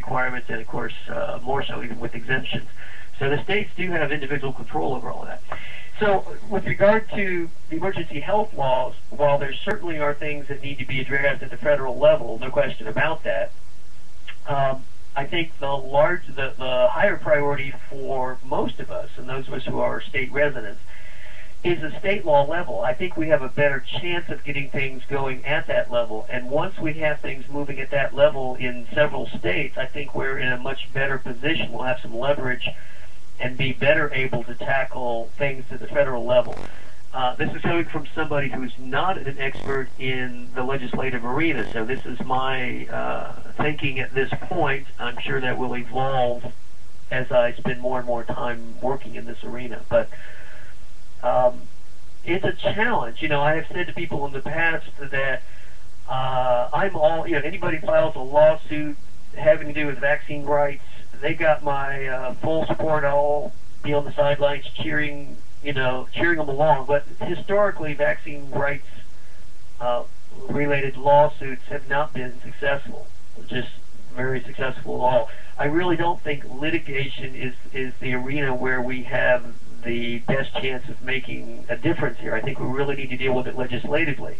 requirements, and of course more so even with exemptions. So the states do have individual control over all of that. So with regard to the emergency health laws, while there certainly are things that need to be addressed at the federal level, no question about that, I think the higher priority for most of us, and those of us who are state residents, is the state law level. I think we have a better chance of getting things going at that level. And once we have things moving at that level in several states, I think we're in a much better position. We'll have some leverage and be better able to tackle things at the federal level. This is coming from somebody who's not an expert in the legislative arena, so this is my thinking at this point. I'm sure that will evolve as I spend more and more time working in this arena. But it's a challenge. You know, I have said to people in the past that I'm all, you know, anybody files a lawsuit having to do with vaccine rights, they got my full support. I'll be on the sidelines cheering, you know, cheering them along. But historically, vaccine rights related lawsuits have not been successful, just very successful at all. I really don't think litigation is the arena where we have the best chance of making a difference here. I think we really need to deal with it legislatively.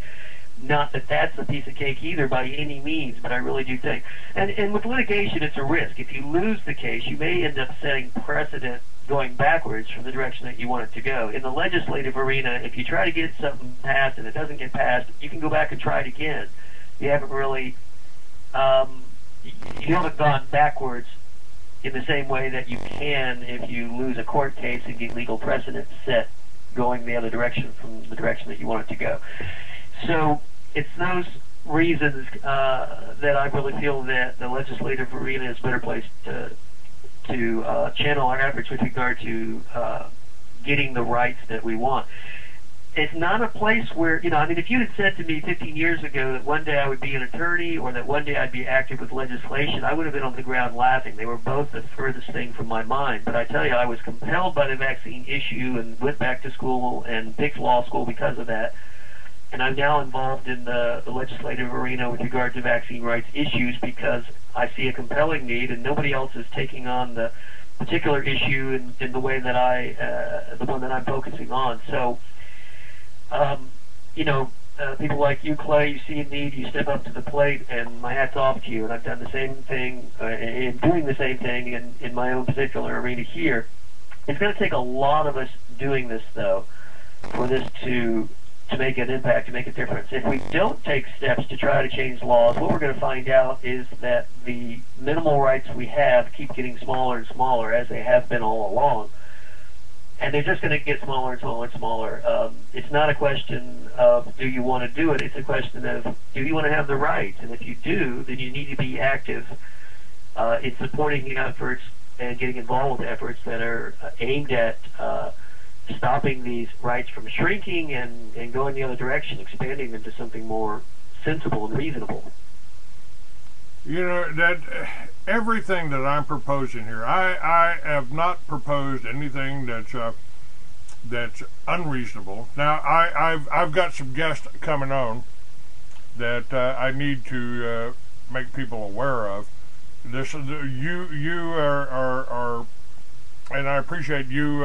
Not that that's a piece of cake either by any means, but I really do think. And with litigation, it's a risk. If you lose the case, you may end up setting precedent going backwards from the direction that you want it to go. In the legislative arena, if you try to get something passed and it doesn't get passed, you can go back and try it again. You haven't really, you haven't gone backwards in the same way that you can if you lose a court case and get legal precedent set going the other direction from the direction that you want it to go. So it's those reasons that I really feel that the legislative arena is a better place to channel our efforts with regard to getting the rights that we want. It's not a place where, you know, I mean, if you had said to me 15 years ago that one day I would be an attorney or that one day I'd be active with legislation, I would have been on the ground laughing. They were both the furthest thing from my mind. But I tell you, I was compelled by the vaccine issue and went back to school and picked law school because of that. And I'm now involved in the legislative arena with regard to vaccine rights issues because I see a compelling need, and nobody else is taking on the particular issue in the way that the one that I'm focusing on. So, you know, people like you, Clay, you see a need, you step up to the plate, and my hat's off to you. And I've done the same thing, doing the same thing in my own particular arena here. It's going to take a lot of us doing this, though, for this to make an impact, to make a difference. If we don't take steps to try to change laws, what we're going to find out is that the minimal rights we have keep getting smaller and smaller, as they have been all along. And they're just going to get smaller and smaller and smaller. It's not a question of do you want to do it, it's a question of do you want to have the rights? And if you do, then you need to be active in supporting the efforts and getting involved with efforts that are aimed at stopping these rights from shrinking and going the other direction, expanding them to something more sensible and reasonable. You know, that everything that I'm proposing here, I have not proposed anything that's unreasonable. Now, I've got some guests coming on that I need to make people aware of. This you are. And I appreciate you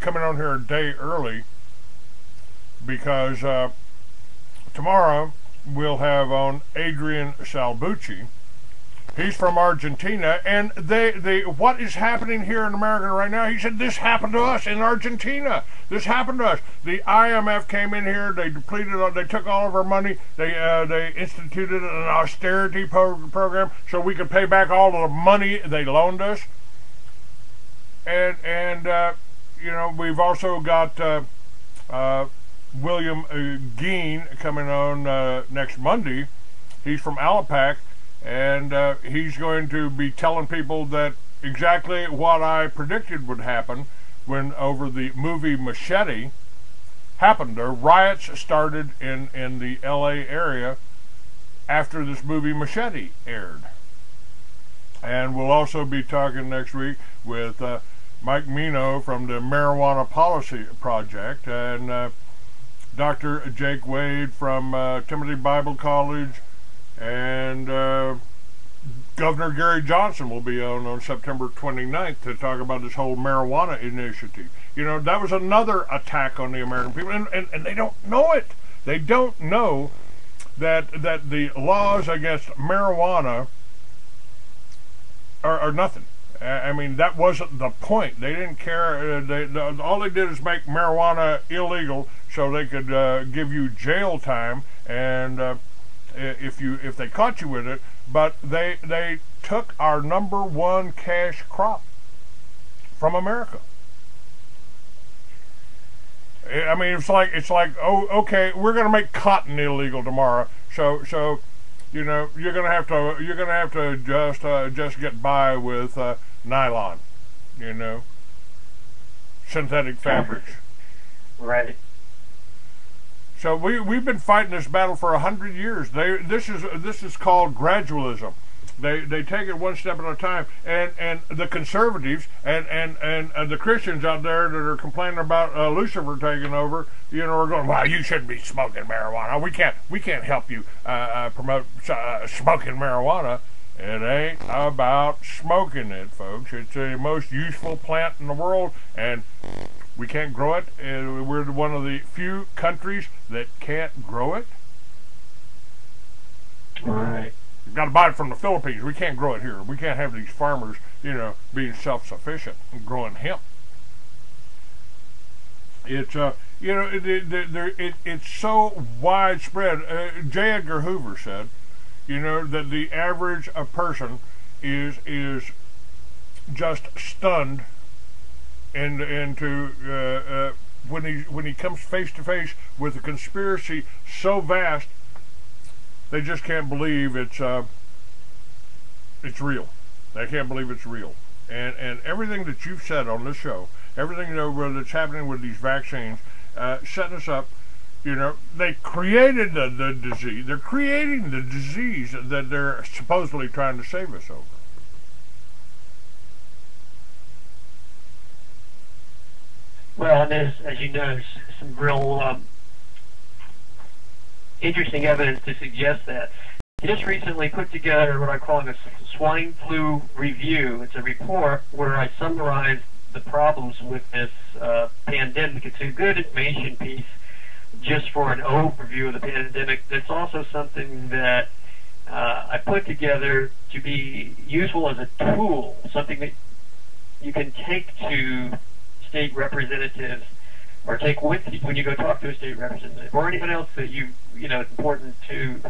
coming on here a day early, because tomorrow we'll have on Adrian Salbuchi. He's from Argentina, and what is happening here in America right now? He said this happened to us in Argentina. This happened to us. The IMF came in here. They depleted. They took all of our money. They instituted an austerity program so we could pay back all of the money they loaned us. And you know, we've also got William Gein coming on next Monday. He's from Alapac, and he's going to be telling people that exactly what I predicted would happen when over the movie Machete happened. There, riots started in the LA area after this movie Machete aired. And we'll also be talking next week with Mike Mino from the Marijuana Policy Project, and Dr. Jake Wade from Timothy Bible College, and Governor Gary Johnson will be on September 29th to talk about this whole marijuana initiative. You know, that was another attack on the American people, and they don't know it. They don't know that the laws against marijuana are nothing. I mean, that wasn't the point. They didn't care. All they did is make marijuana illegal so they could give you jail time, and if they caught you with it. But they took our number one cash crop from America. I mean, it's like, oh, okay, we're going to make cotton illegal tomorrow. So, you know, you're gonna have to just get by with nylon, you know, synthetic fabrics. Right. So we've been fighting this battle for 100 years. This is called gradualism. They take it one step at a time, and the conservatives and the Christians out there that are complaining about Lucifer taking over, you know, are going, well, you shouldn't be smoking marijuana. We can't help you promote smoking marijuana. It ain't about smoking it, folks. It's the most useful plant in the world, and we can't grow it. We're one of the few countries that can't grow it. Right. You've got to buy it from the Philippines. We can't grow it here. We can't have these farmers, you know, being self-sufficient and growing hemp. It's, you know, it's so widespread. J. Edgar Hoover said, you know, that the average person is just stunned into when he comes face to face with a conspiracy so vast. They just can't believe it's real. They can't believe it's real. And everything that you've said on this show, everything that's happening with these vaccines, setting us up, you know, they created the disease. They're creating the disease that they're supposedly trying to save us over. Well, and there's, as you know, some real... interesting evidence to suggest that. Just recently put together what I'm calling a swine flu review. It's a report where I summarize the problems with this pandemic. It's a good information piece just for an overview of the pandemic. It's also something that I put together to be useful as a tool, something that you can take to state representatives or take with you when you go talk to a state representative or anyone else that you know it's important to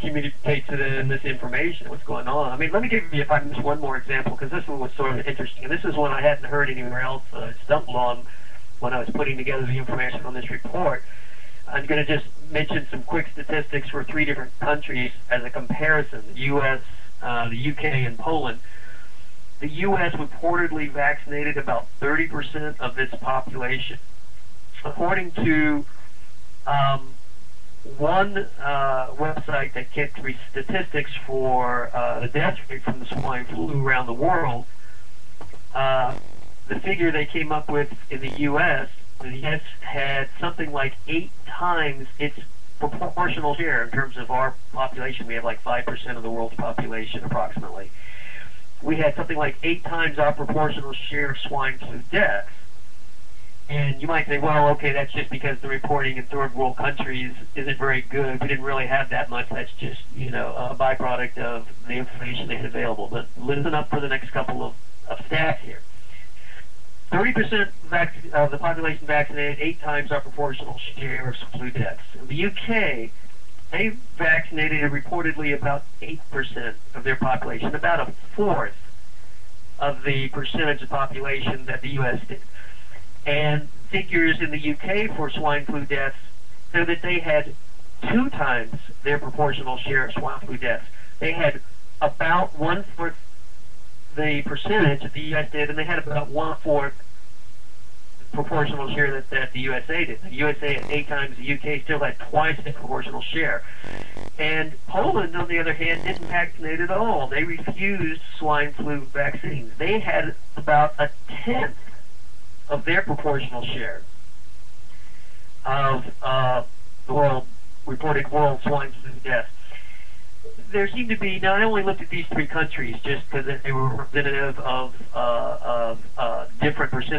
communicate to them this information, what's going on. I mean, let me give you, if I miss one more example, because this one was sort of interesting, and this is one I hadn't heard anywhere else, stumbled on when I was putting together the information on this report. I'm going to just mention some quick statistics for three different countries as a comparison, the U.S., the UK, and Poland. The U.S. reportedly vaccinated about 30% of its population. According to one website that kept statistics for the death rate from the swine flu around the world, the figure they came up with in the U.S., had something like 8 times its proportional share in terms of our population. We have like 5% of the world's population approximately. We had something like 8 times our proportional share of swine flu deaths. And you might say, well, okay, that's just because the reporting in third world countries isn't very good. We didn't really have that much. That's just, you know, a byproduct of the information they had available. But listen up for the next couple of stats here. 30% of the population vaccinated, 8 times our proportional share of flu deaths. In the UK, they vaccinated reportedly about 8% of their population, about a fourth of the percentage of population that the U.S. did. And figures in the UK for swine flu deaths said that they had 2 times their proportional share of swine flu deaths. They had about 1/4 the percentage that the US did, and they had about 1/4 proportional share that the USA did. The USA had 8 times, the UK still had twice the proportional share. And Poland, on the other hand, didn't vaccinate at all. They refused swine flu vaccines. They had about a 10th of their proportional share of the world reported world swine flu deaths. there seemed to be, now I only looked at these three countries just because they were representative of different percentages.